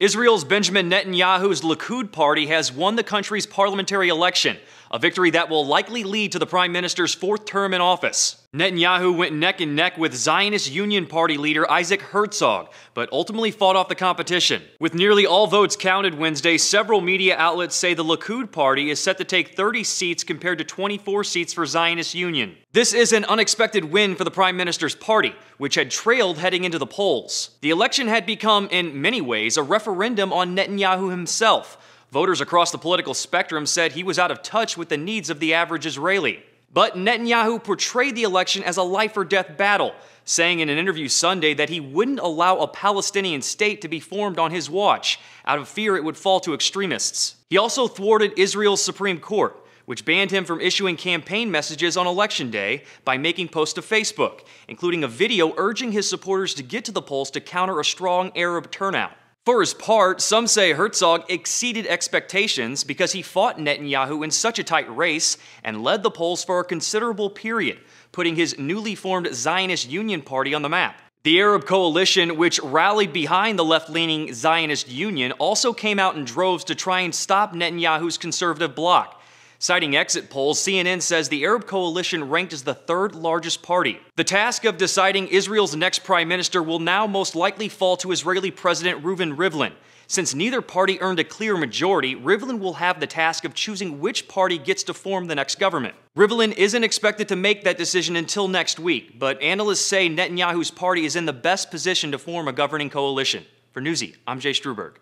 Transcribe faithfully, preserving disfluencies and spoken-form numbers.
Israel's Benjamin Netanyahu's Likud Party has won the country's parliamentary election, a victory that will likely lead to the prime minister's fourth term in office. Netanyahu went neck and neck with Zionist Union Party leader Isaac Herzog, but ultimately fought off the competition. With nearly all votes counted Wednesday, several media outlets say the Likud Party is set to take thirty seats compared to twenty-four seats for Zionist Union. This is an unexpected win for the prime minister's party, which had trailed heading into the polls. The election had become, in many ways, a referendum on Netanyahu himself. Voters across the political spectrum said he was out of touch with the needs of the average Israeli. But Netanyahu portrayed the election as a life-or-death battle, saying in an interview Sunday that he wouldn't allow a Palestinian state to be formed on his watch, out of fear it would fall to extremists. He also thwarted Israel's Supreme Court, which banned him from issuing campaign messages on Election Day by making posts to Facebook, including a video urging his supporters to get to the polls to counter a strong Arab turnout. For his part, some say Herzog exceeded expectations because he fought Netanyahu in such a tight race and led the polls for a considerable period, putting his newly formed Zionist Union Party on the map. The Arab coalition, which rallied behind the left-leaning Zionist Union, also came out in droves to try and stop Netanyahu's conservative bloc. Citing exit polls, C N N says the Arab coalition ranked as the third largest party. The task of deciding Israel's next prime minister will now most likely fall to Israeli President Reuven Rivlin. Since neither party earned a clear majority, Rivlin will have the task of choosing which party gets to form the next government. Rivlin isn't expected to make that decision until next week, but analysts say Netanyahu's party is in the best position to form a governing coalition. For Newsy, I'm Jay Strubberg.